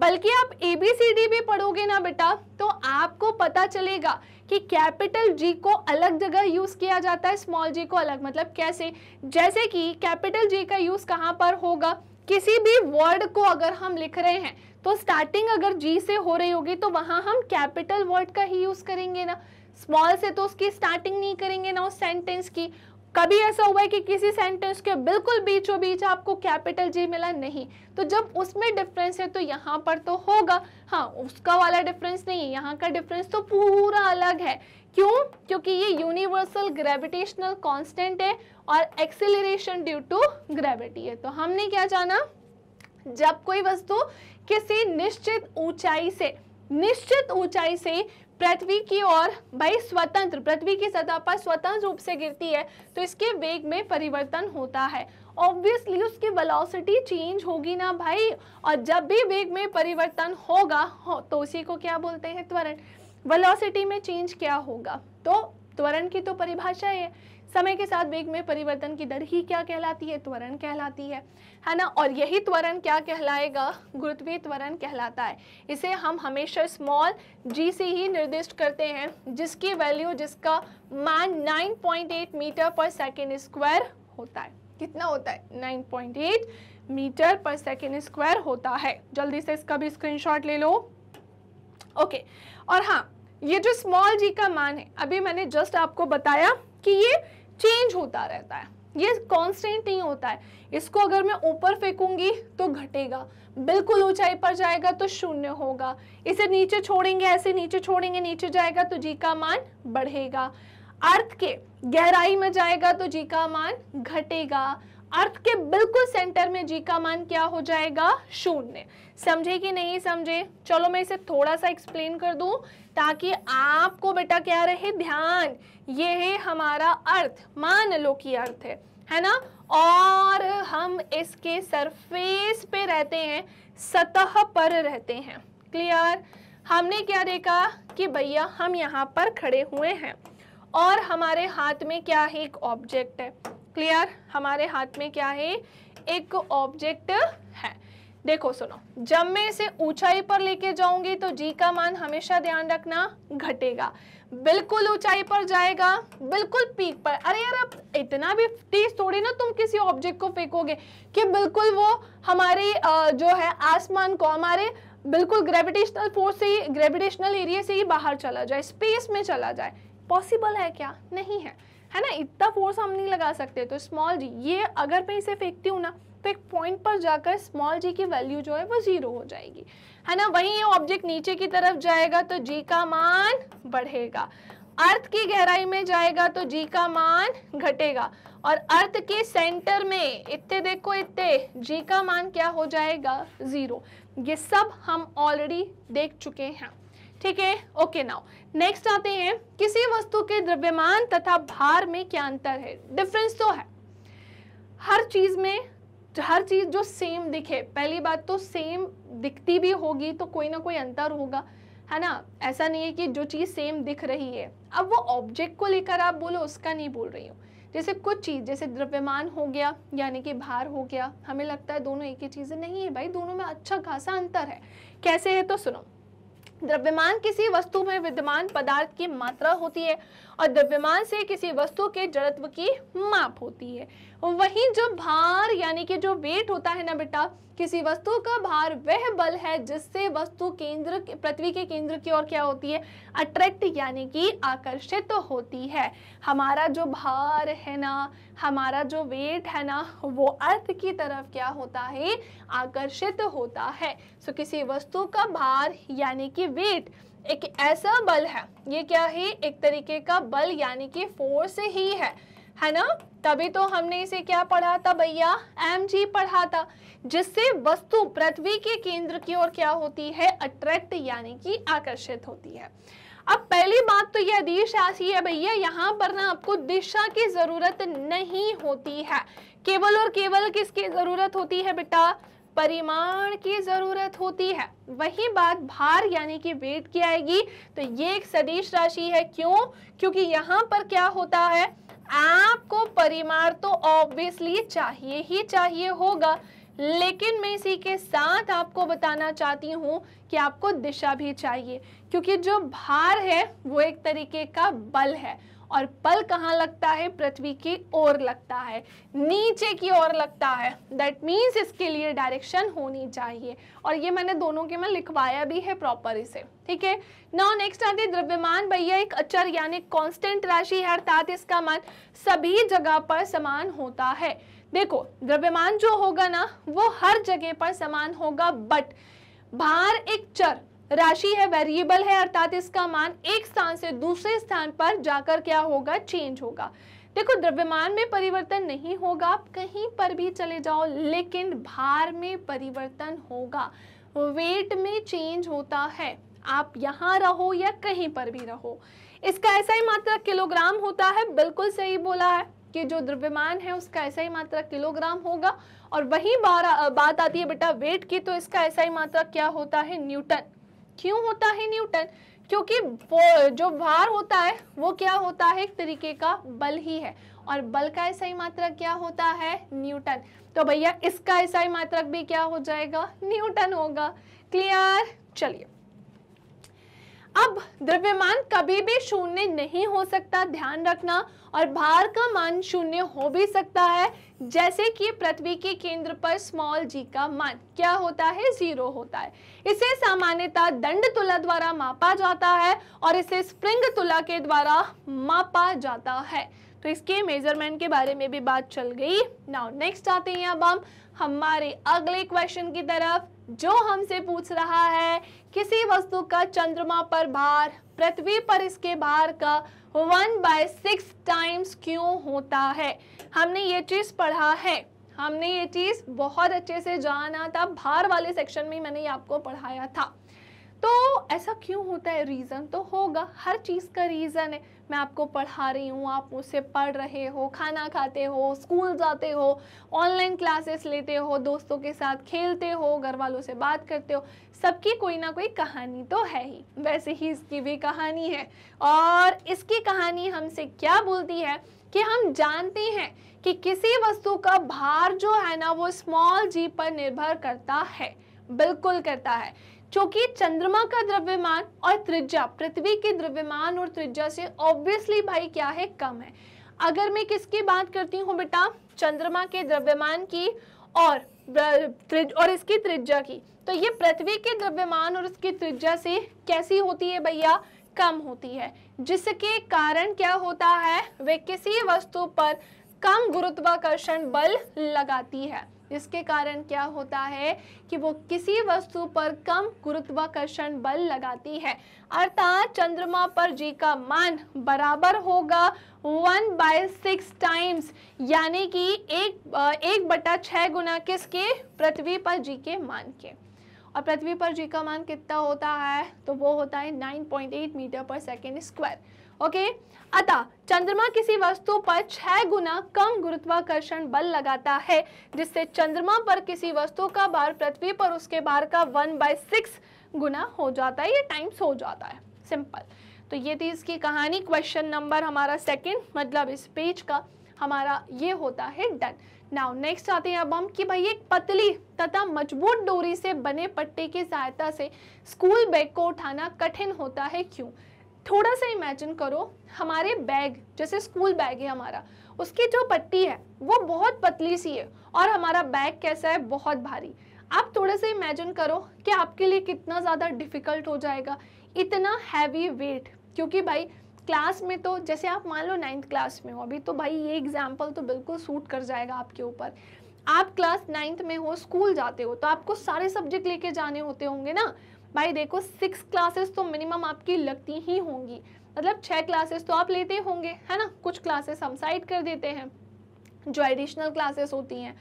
बल्कि आप ABCD भी पढ़ोगे ना बेटा तो आपको पता चलेगा कि कैपिटल जी को अलग जगह यूज़ किया जाता है, स्मॉल जी को अलग। मतलब कैसे? जैसे कि कैपिटल जी का यूज़ कहाँ पर होगा? किसी भी वर्ड को अगर हम लिख रहे हैं तो स्टार्टिंग अगर जी से हो रही होगी तो वहाँ हम कैपिटल वर्ड का ही यूज़ करेंगे ना, स्मॉल से तो उसकी स्टार्टिंग नहीं करेंगे ना उस सेंटेंस की। कभी ऐसा हुआ है कि किसी सेंटेंस के बिल्कुल बीचों बीच आपको कैपिटल जी मिला? नहीं। तो जब उसमें डिफरेंस है तो यहाँ पर तो होगा। हाँ, उसका वाला डिफरेंस नहीं है, यहाँ का डिफरेंस तो पूरा अलग है। क्यों? क्योंकि ये यूनिवर्सल ग्रेविटेशनल कांस्टेंट है और एक्सीलरेशन ड्यू टू ग्रेविटी है। तो हमने क्या जाना? जब कोई वस्तु किसी निश्चित ऊंचाई से पृथ्वी की ओर स्वतंत्र पृथ्वी की सतह पर स्वतंत्र रूप से गिरती है तो इसके वेग में परिवर्तन होता है। ऑब्वियसली उसकी वेलोसिटी चेंज होगी ना भाई, और जब भी वेग में परिवर्तन होगा तो उसी को क्या बोलते हैं, त्वरण। वेलोसिटी में चेंज क्या होगा, तो त्वरण की तो परिभाषा है, समय के साथ वेग में परिवर्तन की दर ही क्या कहलाती है, त्वरण कहलाती है ना। और यही त्वरण क्या कहलाएगा, गुरुत्वीय त्वरण कहलाता है। इसे हम हमेशा स्मॉल g से ही निर्दिष्ट करते हैं, जिसकी वैल्यू, जिसका मान 9.8 मीटर पर सेकेंड स्क्वायर होता है। कितना होता है, 9.8 मीटर पर सेकेंड स्क्वायर होता है। जल्दी से इसका भी स्क्रीनशॉट ले लो, ओके। और हाँ, ये जो स्मॉल g का मान है, अभी मैंने जस्ट आपको बताया कि ये चेंज होता रहता है, ये कांस्टेंट नहीं होता है। इसको अगर मैं ऊपर फेंकूंगी तो घटेगा, बिल्कुल ऊंचाई पर जाएगा तो शून्य होगा, इसे नीचे छोड़ेंगे, ऐसे नीचे छोड़ेंगे, नीचे जाएगा तो g का मान बढ़ेगा। अर्थ के गहराई में जाएगा तो g का मान घटेगा, अर्थ के बिल्कुल सेंटर में g का मान क्या हो जाएगा, शून्य। समझे कि नहीं समझे? चलो मैं इसे थोड़ा सा एक्सप्लेन कर दूं ताकि आपको बेटा क्या रहे ध्यान, ये है हमारा अर्थ, मान लो कि अर्थ है ना, और हम इसके सरफेस पे रहते हैं, सतह पर रहते हैं। क्लियर? हमने क्या देखा कि भैया हम यहाँ पर खड़े हुए हैं और हमारे हाथ में क्या है, एक ऑब्जेक्ट है। क्लियर? हमारे हाथ में क्या है, एक ऑब्जेक्ट है। देखो सुनो, जब मैं इसे ऊंचाई पर लेके जाऊंगी तो g का मान हमेशा ध्यान रखना घटेगा, बिल्कुल ऊंचाई पर जाएगा, बिल्कुल पीक पर। अरे यार, अब इतना भी तेज थोड़ी ना तुम किसी ऑब्जेक्ट को फेंकोगे कि बिल्कुल वो हमारे जो है आसमान को, हमारे बिल्कुल ग्रेविटेशनल फोर्स से ही, ग्रेविटेशनल एरिया से ही बाहर चला जाए, स्पेस में चला जाए। पॉसिबल है क्या? नहीं है, है ना, इतना फोर्स हम नहीं लगा सकते। तो स्मॉल g, ये अगर मैं इसे फेंकती हूँ ना तो एक पॉइंट पर जाकर स्मॉल g की वैल्यू जो है वो जीरो हो जाएगी, है ना। वहीं ऑब्जेक्ट नीचे की तरफ जाएगा तो g का मान बढ़ेगा, अर्थ की गहराई में जाएगा तो g का मान घटेगा, और अर्थ के सेंटर में इतने देखो इतने g का मान क्या हो जाएगा, जीरो। ये सब हम ऑलरेडी देख चुके हैं, ठीक है, ओके। नाउ नेक्स्ट आते हैं, किसी वस्तु के द्रव्यमान तथा भार में क्या अंतर है। डिफरेंस तो है हर चीज में, हर चीज जो सेम दिखे, पहली बात तो सेम दिखती भी होगी तो कोई ना कोई अंतर होगा, है ना। ऐसा नहीं है कि जो चीज सेम दिख रही है, अब वो ऑब्जेक्ट को लेकर आप बोलो, उसका नहीं बोल रही हूँ। जैसे कुछ चीज, जैसे द्रव्यमान हो गया, यानी कि भार हो गया, हमें लगता है दोनों एक ही चीजें, नहीं है भाई, दोनों में अच्छा खासा अंतर है। कैसे है तो सुनो, द्रव्यमान किसी वस्तु में विद्यमान पदार्थ की मात्रा होती है और द्रव्यमान से किसी वस्तु के जड़त्व की माप होती है। वहीं जो भार यानी कि जो वेट होता है ना बेटा, किसी वस्तु का भार वह बल है जिससे वस्तु केंद्र, पृथ्वी के केंद्र की ओर क्या होती है, अट्रैक्ट यानी कि आकर्षित तो होती है। हमारा जो भार है ना, हमारा जो वेट है ना, वो अर्थ की तरफ क्या होता है, आकर्षित होता है। सो किसी वस्तु का भार यानी कि वेट एक ऐसा बल है, ये क्या है, एक तरीके का बल यानी कि फोर्स ही है ना। तभी तो हमने इसे क्या पढ़ा था भैया, mg पढ़ा था, जिससे वस्तु पृथ्वी के केंद्र की ओर क्या होती है, अट्रैक्ट यानी कि आकर्षित होती है। अब पहली बात तो यह दिश राशि है भैया, यहाँ पर ना आपको दिशा की जरूरत नहीं होती है, केवल और केवल किसकी जरूरत होती है बेटा, परिमाण की जरूरत होती है। वही बात भार यानी कि वेट की आएगी तो ये एक सदिश राशि है। क्यों? क्योंकि यहाँ पर क्या होता है, आपको परिमाण तो ऑब्वियसली चाहिए ही चाहिए होगा, लेकिन मैं इसी के साथ आपको बताना चाहती हूँ कि आपको दिशा भी चाहिए, क्योंकि जो भार है वो एक तरीके का बल है, और बल कहाँ लगता है, पृथ्वी की ओर लगता है, नीचे की ओर लगता है। दैट मीन्स इसके लिए डायरेक्शन होनी चाहिए, और ये मैंने दोनों के में लिखवाया भी है प्रॉपर इसे, ठीक है। नाउ नेक्स्ट आते हैं, द्रव्यमान भैया एक अचर यानी कांस्टेंट राशि है, अर्थात इसका मान सभी जगह पर समान होता है। देखो द्रव्यमान जो होगा ना वो हर जगह पर समान होगा, बट भार एक चर राशि है, वेरिएबल है, अर्थात इसका मान एक स्थान से दूसरे स्थान पर जाकर क्या होगा, चेंज होगा। देखो द्रव्यमान में परिवर्तन नहीं होगा, आप कहीं पर भी चले जाओ, लेकिन भार में परिवर्तन होगा, वेट में चेंज होता है। आप यहाँ रहो या कहीं पर भी रहो, इसका ऐसा ही मात्रा किलोग्राम होता है। बिल्कुल सही बोला है कि जो द्रव्यमान है उसका ऐसा ही मात्रा किलोग्राम होगा। और वही बात आती है बेटा वेट की, तो इसका ऐसा ही मात्रा क्या होता है, न्यूटन। क्यों होता है न्यूटन? क्योंकि वो जो भार होता है वो क्या होता है, एक तरीके का बल ही है, और बल का एसआई मात्रक क्या होता है, न्यूटन। तो भैया इसका एसआई मात्रक भी क्या हो जाएगा, न्यूटन होगा। क्लियर? चलिए, अब द्रव्यमान कभी भी शून्य नहीं हो सकता, ध्यान रखना, और भार का मान शून्य हो भी सकता है, जैसे कि पृथ्वी के केंद्र पर स्मॉल जी का मान क्या होता है, जीरो होता है। इसे सामान्यतः दंड तुला द्वारा मापा जाता है और इसे स्प्रिंग तुला के द्वारा मापा जाता है। तो इसके मेजरमेंट के बारे में भी बात चल गई। नाउ नेक्स्ट आते हैं अब हम हमारे अगले क्वेश्चन की तरफ, जो हमसे पूछ रहा है किसी वस्तु का चंद्रमा पर भार पृथ्वी पर इसके भार का 1/6 टाइम्स क्यों होता है। हमने ये चीज़ पढ़ा है, हमने ये चीज़ बहुत अच्छे से जाना था, भार वाले सेक्शन में मैंने आपको पढ़ाया था। तो ऐसा क्यों होता है, रीज़न तो होगा, हर चीज़ का रीज़न है। मैं आपको पढ़ा रही हूँ, आप उससे पढ़ रहे हो, खाना खाते हो, स्कूल जाते हो, ऑनलाइन क्लासेस लेते हो, दोस्तों के साथ खेलते हो, घर वालों से बात करते हो, सबकी कोई ना कोई कहानी तो है ही, वैसे ही इसकी भी कहानी है। और इसकी कहानी हमसे क्या बोलती है कि हम जानते हैं कि किसी वस्तु का भार जो है ना वो स्मॉल जी पर निर्भर करता है। बिल्कुल करता है, क्योंकि चंद्रमा का द्रव्यमान और त्रिज्या पृथ्वी के द्रव्यमान और त्रिज्या से ऑब्वियसली भाई क्या है, कम है। अगर मैं किसकी बात करती हूँ बेटा, चंद्रमा के द्रव्यमान की और इसकी त्रिज्या की, तो ये पृथ्वी के द्रव्यमान और इसकी त्रिज्या से कैसी होती है भैया, कम होती है, जिसके कारण क्या होता है, वे किसी वस्तु पर कम गुरुत्वाकर्षण बल लगाती है। जिसके कारण क्या होता है कि वो किसी वस्तु पर कम गुरुत्वाकर्षण बल लगाती है, अर्थात चंद्रमा पर जी का मान बराबर होगा 1/6 टाइम्स, यानी कि 1/6 गुना किसके, पृथ्वी पर जी के मान के। और पृथ्वी पर जी का मान कितना होता है, तो वो होता है 9.8 metre per second square. Okay, अतः चंद्रमा किसी वस्तु पर 6 गुना कम गुरुत्वाकर्षण बल लगाता है, जिससे चंद्रमा पर किसी वस्तु का भार पृथ्वी पर उसके भार का 1/6 गुना हो जाता है, ये टाइम्स हो जाता है। सिंपल। तो ये थी इसकी कहानी। क्वेश्चन नंबर हमारा सेकंड, मतलब इस पेज का हमारा ये होता है डन। नाउ नेक्स्ट आते हैं अब हम कि भाई एक पतली तथा मजबूत डोरी से बने पट्टे की सहायता से स्कूल बैग को उठाना कठिन होता है क्यों। थोड़ा सा इमेजिन करो, हमारे बैग जैसे स्कूल बैग है हमारा, उसकी जो पट्टी है वो बहुत पतली सी है और हमारा बैग कैसा है, बहुत भारी। आप थोड़ा सा इमेजिन करो कि आपके लिए कितना ज़्यादा डिफिकल्ट हो जाएगा, इतना हैवी वेट। क्योंकि भाई क्लास में तो जैसे आप मान लो 9th क्लास में हो अभी, तो भाई ये एग्जाम्पल तो बिल्कुल सूट कर जाएगा आपके ऊपर। आप क्लास 9th में हो, स्कूल जाते हो, तो आपको सारे सब्जेक्ट लेके जाने होते होंगे ना भाई। देखो 6 क्लासेस तो मिनिमम आपकी लगती ही होंगी, मतलब 6 क्लासेस तो आप लेते होंगे, है ना। कुछ क्लासेस हम साइड कर देते हैं जो एडिशनल क्लासेस होती हैं।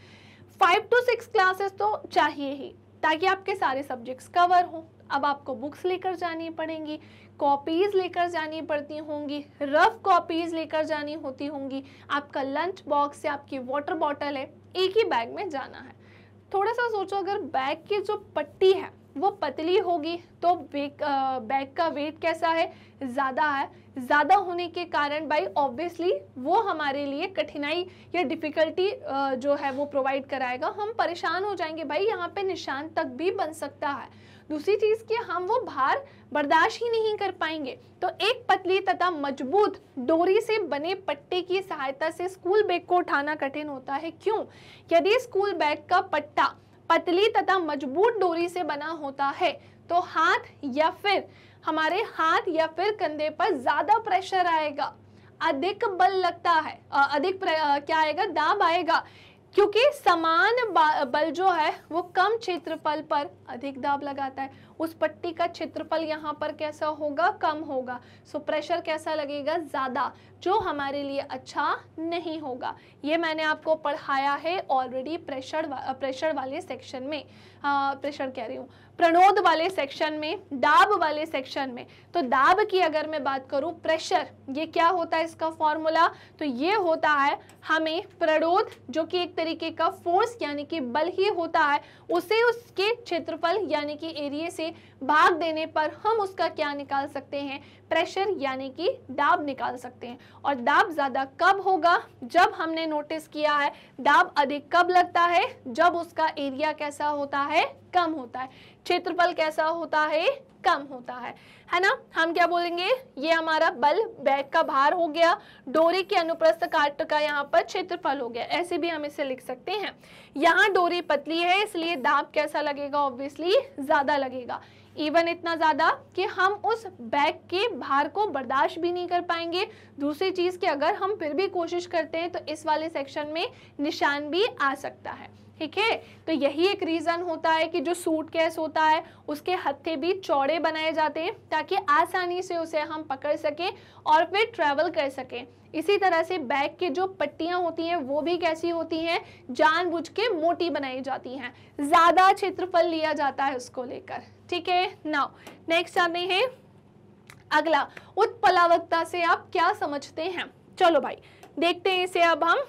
5 to 6 क्लासेस तो चाहिए ही, ताकि आपके सारे सब्जेक्ट्स कवर हों। अब आपको बुक्स लेकर जानी पड़ेंगी, कॉपीज़ लेकर जानी पड़ती होंगी, रफ कॉपीज़ लेकर जानी होती होंगी, आपका लंच बॉक्स या आपकी वाटर बॉटल है, एक ही बैग में जाना है। थोड़ा सा सोचो, अगर बैग की जो पट्टी है वो पतली होगी तो बैग का वेट कैसा है, ज़्यादा है। ज़्यादा होने के कारण भाई ऑब्वियसली वो हमारे लिए कठिनाई या डिफ़िकल्टी जो है वो प्रोवाइड कराएगा, हम परेशान हो जाएंगे भाई। यहाँ पे निशान तक भी बन सकता है। दूसरी चीज़ कि हम वो भार बर्दाश्त ही नहीं कर पाएंगे। तो एक पतली तथा मजबूत डोरी से बने पट्टे की सहायता से स्कूल बैग को उठाना कठिन होता है क्यों। यदि स्कूल बैग का पट्टा पतली तथा मजबूत डोरी से बना होता है तो हाथ या फिर हमारे हाथ या फिर कंधे पर ज़्यादा प्रेशर आएगा, अधिक बल लगता है, अधिक क्या आएगा, दाब आएगा। क्योंकि समान बल जो है वो कम क्षेत्रफल पर अधिक दाब लगाता है। उस पट्टी का क्षेत्रफल यहाँ पर कैसा होगा, कम होगा। सो प्रेशर कैसा लगेगा, ज़्यादा, जो हमारे लिए अच्छा नहीं होगा। ये मैंने आपको पढ़ाया है ऑलरेडी प्रेशर वाले सेक्शन में, प्रेशर कह रही हूँ, प्रणोद वाले सेक्शन में, दाब वाले सेक्शन में। तो दाब की अगर मैं बात करूँ, प्रेशर, ये क्या होता है इसका फॉर्मूला, तो ये होता है हमें प्रणोद जो कि एक तरीके का फोर्स यानी कि बल ही होता है, उसे उसके क्षेत्रफल यानी कि एरिया से भाग देने पर हम उसका क्या निकाल सकते हैं, प्रेशर यानी कि दाब निकाल सकते हैं। और दाब ज़्यादा कब होगा, जब हमने नोटिस किया है दाब अधिक कब लगता है, जब उसका एरिया कैसा होता है, कम होता है, क्षेत्रफल कैसा होता है, कम होता है ना। हम क्या बोलेंगे, ये हमारा बल, बैग का भार हो गया, डोरी के अनुप्रस्थ काट का यहाँ पर क्षेत्रफल हो गया, ऐसे भी हम इसे लिख सकते हैं। यहाँ डोरी पतली है इसलिए दाब कैसा लगेगा, ऑब्वियसली ज़्यादा लगेगा, इवन इतना ज़्यादा कि हम उस बैग के भार को बर्दाश्त भी नहीं कर पाएंगे। दूसरी चीज़ कि अगर हम फिर भी कोशिश करते हैं तो इस वाले सेक्शन में निशान भी आ सकता है, ठीक है। तो यही एक रीज़न होता है कि जो सूट केस होता है उसके हत्थे भी चौड़े बनाए जाते हैं ताकि आसानी से उसे हम पकड़ सकें और फिर ट्रैवल कर सकें। इसी तरह से बैग के जो पट्टियां होती हैं वो भी कैसी होती हैं, जानबूझ के मोटी बनाई जाती हैं, ज़्यादा क्षेत्रफल लिया जाता है उसको लेकर, ठीक है। नाउ नेक्स्ट आते हैं, अगला उत्प्लावकता से आप क्या समझते हैं। चलो भाई देखते हैं इसे अब हम।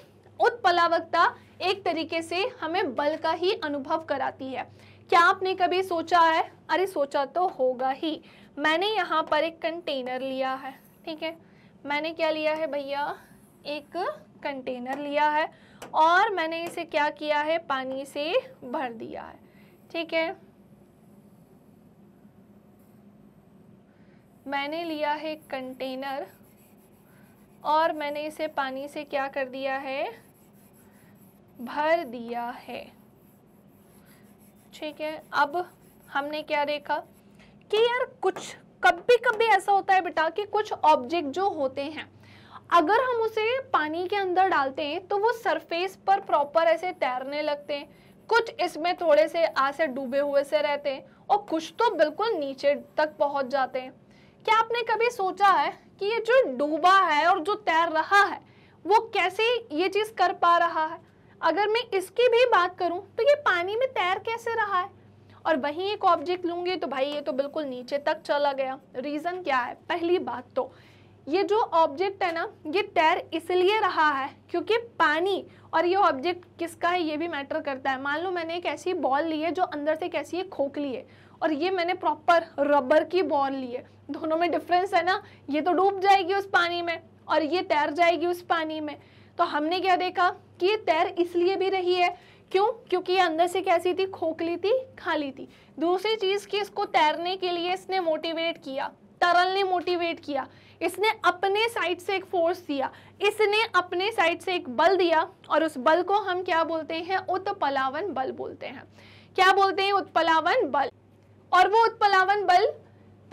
उत्प्लावकता एक तरीके से हमें बल का ही अनुभव कराती है। क्या आपने कभी सोचा है, अरे सोचा तो होगा ही, मैंने यहाँ पर एक कंटेनर लिया है, ठीक है, मैंने क्या लिया है भैया, एक कंटेनर लिया है और मैंने इसे क्या किया है, पानी से भर दिया है, ठीक है। मैंने लिया है कंटेनर और मैंने इसे पानी से क्या कर दिया है, भर दिया है, ठीक है। अब हमने क्या देखा कि यार कुछ कभी कभी ऐसा होता है बेटा कि कुछ ऑब्जेक्ट जो होते हैं अगर हम उसे पानी के अंदर डालते हैं तो वो सरफेस पर प्रॉपर ऐसे तैरने लगते हैं, कुछ इसमें थोड़े से ऐसे डूबे हुए से रहते हैं और कुछ तो बिल्कुल नीचे तक पहुंच जाते हैं। क्या आपने कभी सोचा है कि ये जो डूबा है और जो तैर रहा है वो कैसे ये चीज़ कर पा रहा है? अगर मैं इसकी भी बात करूं तो ये पानी में तैर कैसे रहा है? और वहीं एक ऑब्जेक्ट लूँगी तो भाई ये तो बिल्कुल नीचे तक चला गया। रीज़न क्या है? पहली बात तो ये जो ऑब्जेक्ट है ना, ये तैर इसलिए रहा है क्योंकि पानी, और ये ऑब्जेक्ट किसका है ये भी मैटर करता है। मान लो मैंने एक ऐसी बॉल ली है जो अंदर से कैसी है, खोखली है, और ये मैंने प्रॉपर रबर की बॉल ली है, दोनों में डिफरेंस है ना। ये तो डूब जाएगी उस पानी में और ये तैर जाएगी उस पानी में। तो हमने क्या देखा कि ये तैर इसलिए भी रही है, क्यों? क्योंकि ये अंदर से कैसी थी, खोखली थी, खाली थी। दूसरी चीज़ कि इसको तैरने के लिए इसने मोटिवेट किया, तरल ने मोटिवेट किया, इसने अपने साइड से एक फोर्स दिया, इसने अपने साइड से एक बल दिया, और उस बल को हम क्या बोलते हैं, उत्प्लावन बल बोलते हैं। क्या बोलते हैं? उत्प्लावन बल। और वो उत्प्लावन बल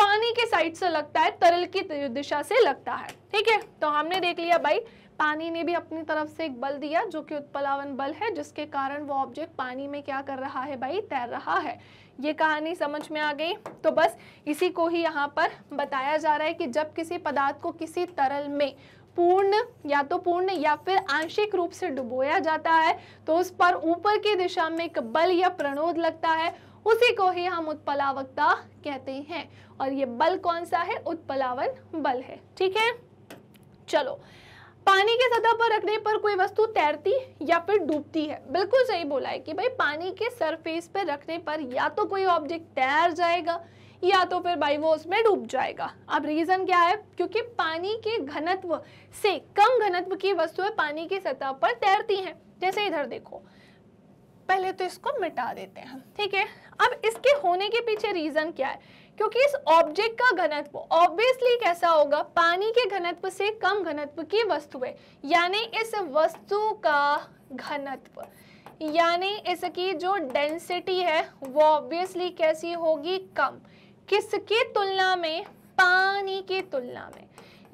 पानी के साइड से लगता है, तरल की दिशा से लगता है, ठीक है। तो हमने देख लिया भाई पानी ने भी अपनी तरफ से एक बल दिया जो कि उत्प्लावन बल है, जिसके कारण वो ऑब्जेक्ट पानी में क्या कर रहा है भाई, तैर रहा है। ये कहानी समझ में आ गई? तो बस इसी को ही यहाँ पर बताया जा रहा है कि जब किसी पदार्थ को किसी तरल में पूर्ण या फिर आंशिक रूप से डुबोया जाता है तो उस पर ऊपर की दिशा में एक बल या प्रणोद लगता है, उसी को ही हम उत्प्लावकता कहते हैं। और ये बल कौन सा है? उत्प्लावन बल है, ठीक है। चलो, पानी के सतह पर रखने पर कोई वस्तु तैरती या फिर डूबती है। बिल्कुल सही बोला है कि भाई पानी के सरफेस पर रखने पर या तो कोई ऑब्जेक्ट तैर जाएगा या तो फिर भाई वो उसमें डूब जाएगा। अब रीज़न क्या है? क्योंकि पानी के घनत्व से कम घनत्व की वस्तुएं पानी की सतह पर तैरती हैं। जैसे इधर देखो, पहले तो इसको मिटा देते हैं, ठीक है। अब इसके होने के पीछे रीज़न क्या है? क्योंकि इस ऑब्जेक्ट का घनत्व ऑब्वियसली कैसा होगा, पानी के घनत्व से कम घनत्व की वस्तुएं, यानी इस वस्तु का घनत्व यानी इसकी जो डेंसिटी है वो ऑब्वियसली कैसी होगी, कम। किसकी तुलना में? पानी की तुलना में।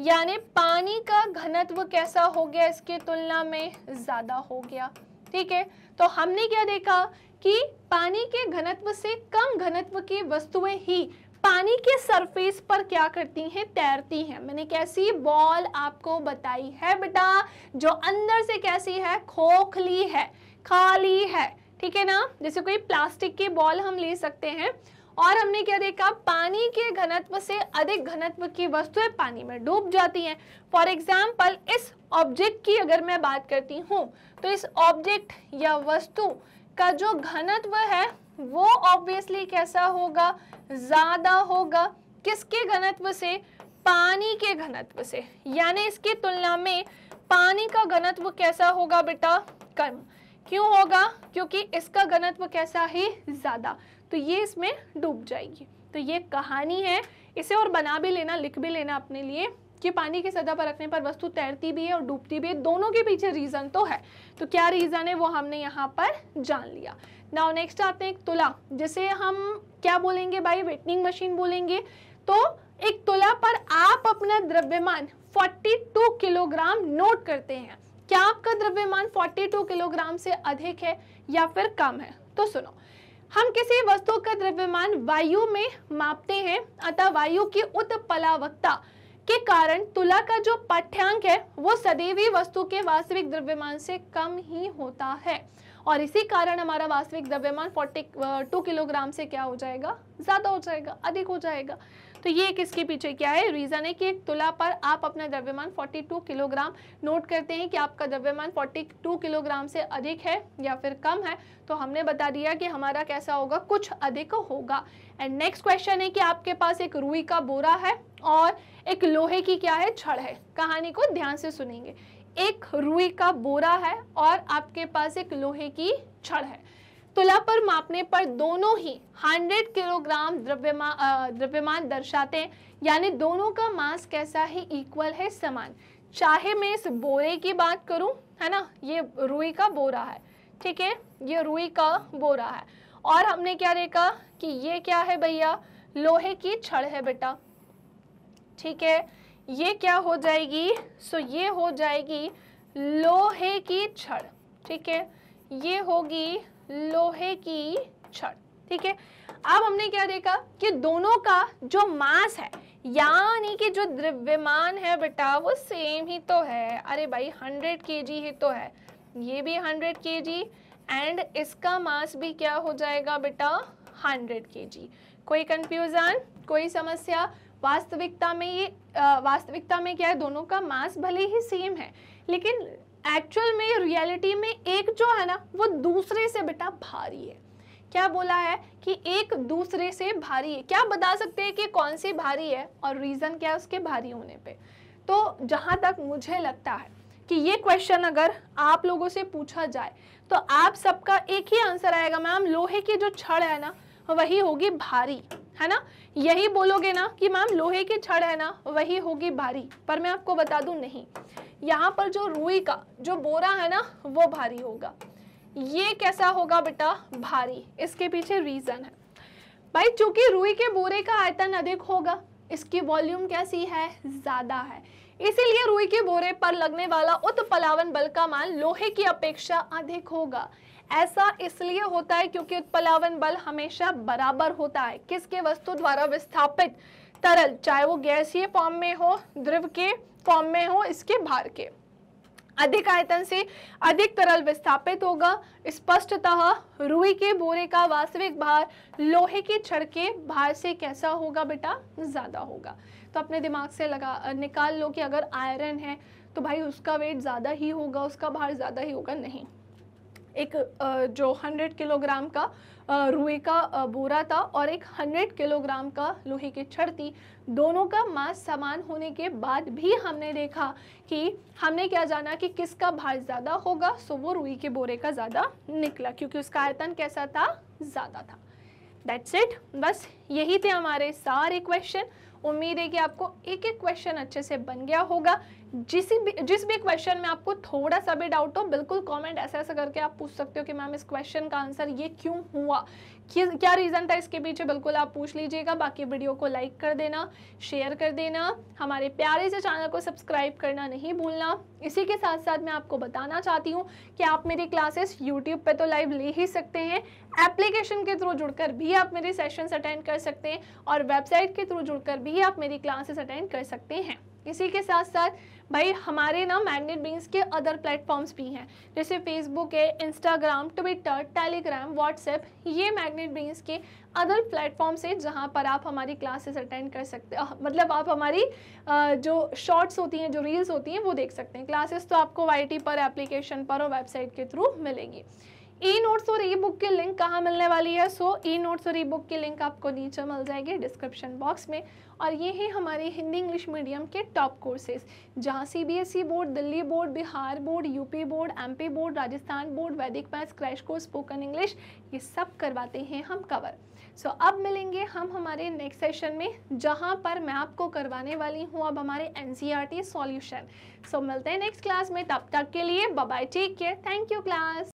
यानी पानी का घनत्व कैसा हो गया, इसकी तुलना में ज़्यादा हो गया, ठीक है। तो हमने क्या देखा कि पानी के घनत्व से कम घनत्व की वस्तुएं ही पानी के सरफेस पर क्या करती हैं, तैरती हैं। मैंने कैसी बॉल आपको बताई है बेटा, जो अंदर से कैसी है, खोखली है, खाली है, ठीक है ना। जैसे कोई प्लास्टिक की बॉल हम ले सकते हैं। और हमने क्या देखा, पानी के घनत्व से अधिक घनत्व की वस्तुएं पानी में डूब जाती हैं। फॉर एग्जाम्पल, इस ऑब्जेक्ट की अगर मैं बात करती हूँ तो इस ऑब्जेक्ट या वस्तु का जो घनत्व है वो ऑब्वियसली कैसा होगा, ज़्यादा होगा। किसके घनत्व से, पानी के घनत्व से। यानी इसकी तुलना में पानी का घनत्व कैसा होगा बेटा, कम। क्यों होगा, क्योंकि इसका घनत्व कैसा ही, ज़्यादा। तो ये इसमें डूब जाएगी। तो ये कहानी है, इसे और बना भी लेना, लिख भी लेना अपने लिए कि पानी की सतह पर रखने पर वस्तु तैरती भी है और डूबती भी है, दोनों के पीछे रीज़न तो है। तो क्या रीज़न है वो हमने यहाँ पर जान लिया। नाउ नेक्स्ट आते हैं एक तुला, जिसे हम क्या बोलेंगे भाई, वेटनिंग मशीन बोलेंगे। तो एक तुला पर आप अपना द्रव्यमान 42 किलोग्राम नोट करते हैं। क्या आपका द्रव्यमान 42 किलोग्राम से अधिक है या फिर कम है? तो सुनो, हम किसी वस्तु का द्रव्यमान वायु में मापते हैं, अतः वायु की उत्प्लावकता के कारण तुला का जो पाठ्यांक है वो सदैवी वस्तु के वास्तविक द्रव्यमान से कम ही होता है। और इसी कारण हमारा वास्तविक द्रव्यमान 42 किलोग्राम से क्या हो जाएगा, ज़्यादा हो जाएगा, अधिक हो जाएगा। तो ये किसके पीछे क्या है, रीज़न है कि एक तुला पर आप अपना द्रव्यमान 42 किलोग्राम नोट करते हैं कि आपका द्रव्यमान 42 किलोग्राम से अधिक है या फिर कम है। तो हमने बता दिया कि हमारा कैसा होगा, कुछ अधिक होगा। एंड नेक्स्ट क्वेश्चन है कि आपके पास एक रुई का बोरा है और एक लोहे की क्या है, छड़ है। कहानी को ध्यान से सुनेंगे। एक रुई का बोरा है और आपके पास एक लोहे की छड़ है। तुला पर मापने पर दोनों ही 100 किलोग्राम द्रव्यमान दर्शाते हैं, यानी दोनों का मास कैसा है, इक्वल है, समान। चाहे मैं इस बोरे की बात करूं, है ना, ये रुई का बोरा है, ठीक है, ये रुई का बोरा है। और हमने क्या देखा कि ये क्या है भैया, लोहे की छड़ है बेटा, ठीक है। ये क्या हो जाएगी, सो ये हो जाएगी लोहे की छड़, ठीक है, ये होगी लोहे की छड़, ठीक है। अब हमने क्या देखा कि दोनों का जो मास है, यानी कि जो द्रव्यमान है बेटा, वो सेम ही तो है। अरे भाई 100 kg ही तो है, ये भी 100 kg एंड इसका मास भी क्या हो जाएगा बेटा, 100 kg। कोई कंफ्यूजन, कोई समस्या? वास्तविकता में ये वास्तविकता में क्या है, दोनों का मास भले ही सेम है, लेकिन एक्चुअल में रियलिटी में एक जो है ना वो दूसरे से बेटा भारी है। क्या बोला है कि एक दूसरे से भारी है। क्या बता सकते हैं कि कौन सी भारी है और रीज़न क्या है उसके भारी होने पे। तो जहाँ तक मुझे लगता है कि ये क्वेश्चन अगर आप लोगों से पूछा जाए तो आप सबका एक ही आंसर आएगा, मैम लोहे की जो छड़ है ना वही होगी भारी, है ना। यही बोलोगे ना कि मैम लोहे की छड़ है ना वही होगी भारी, पर मैं आपको बता दूं नहीं, यहाँ पर जो रुई का जो बोरा है ना वो भारी होगा। ये कैसा होगा बेटा, भारी। इसके पीछे रीज़न है भाई, चूंकि रुई के बोरे का आयतन अधिक होगा, इसकी वॉल्यूम कैसी है, ज़्यादा है, इसीलिए रुई के बोरे पर लगने वाला उत्प्लावन बल का मान लोहे की अपेक्षा अधिक होगा। ऐसा इसलिए होता है क्योंकि उत्प्लावन बल हमेशा बराबर होता है किसके, वस्तु द्वारा विस्थापित तरल, चाहे वो गैसीय फॉर्म में हो, द्रव के फॉर्म में हो, इसके भार के। अधिक आयतन से अधिक तरल विस्थापित होगा। स्पष्टतः रुई के बोरे का वास्तविक भार लोहे की छड़ के भार से कैसा होगा बेटा, ज़्यादा होगा। तो अपने दिमाग से लगा निकाल लो कि अगर आयरन है तो भाई उसका वेट ज़्यादा ही होगा, उसका भार ज़्यादा ही होगा। नहीं, एक जो 100 किलोग्राम का रुई का बोरा था और एक 100 किलोग्राम का लोहे की छड़ थी, दोनों का मास समान होने के बाद भी हमने देखा कि हमने क्या जाना कि किसका भार ज़्यादा होगा, सो वो रुई के बोरे का ज़्यादा निकला क्योंकि उसका आयतन कैसा था, ज़्यादा था। दैट्स इट, बस यही थे हमारे सारे क्वेश्चन। उम्मीद है कि आपको एक एक क्वेश्चन अच्छे से बन गया होगा। जिस भी क्वेश्चन में आपको थोड़ा सा भी डाउट हो, बिल्कुल कमेंट ऐसा ऐसा करके आप पूछ सकते हो कि मैम इस क्वेश्चन का आंसर ये क्यों हुआ, क्या रीज़न था इसके पीछे, बिल्कुल आप पूछ लीजिएगा। बाकी वीडियो को लाइक कर देना, शेयर कर देना, हमारे प्यारे से चैनल को सब्सक्राइब करना नहीं भूलना। इसी के साथ साथ मैं आपको बताना चाहती हूँ कि आप मेरी क्लासेस यूट्यूब पर तो लाइव ले ही सकते हैं, एप्लीकेशन के थ्रू जुड़कर भी आप मेरे सेशंस अटेंड कर सकते हैं और वेबसाइट के थ्रू जुड़कर भी आप मेरी क्लासेस अटेंड कर सकते हैं। इसी के साथ साथ भाई हमारे ना मैग्नेट ब्रेन्स के अदर प्लेटफॉर्म्स भी हैं, जैसे फेसबुक है, इंस्टाग्राम, ट्विटर, टेलीग्राम, व्हाट्सएप, ये मैग्नेट ब्रेन्स के अदर प्लेटफॉर्म्स हैं जहां पर आप हमारी क्लासेस अटेंड कर सकते हैं। मतलब आप हमारी जो शॉर्ट्स होती हैं, जो रील्स होती हैं, वो देख सकते हैं। क्लासेस तो आपको YT पर, एप्लीकेशन पर और वेबसाइट के थ्रू मिलेंगी। ई नोट्स और ई बुक की लिंक कहाँ मिलने वाली है? सो ई नोट्स और ई बुक की लिंक आपको नीचे मिल जाएगी डिस्क्रिप्शन बॉक्स में। और ये है हमारे हिंदी इंग्लिश मीडियम के टॉप कोर्सेज, जहाँ CBSE board, Delhi board, Bihar board, UP board, MP board, Rajasthan board, Vedic maths, crash course, spoken English, ये सब करवाते हैं हम कवर। सो अब मिलेंगे हम हमारे नेक्स्ट सेशन में, जहाँ पर मैं आपको करवाने वाली हूँ अब हमारे NCERT सॉल्यूशन। सो मिलते हैं नेक्स्ट क्लास में, तब तक के लिए bye bye, take care, thank you class.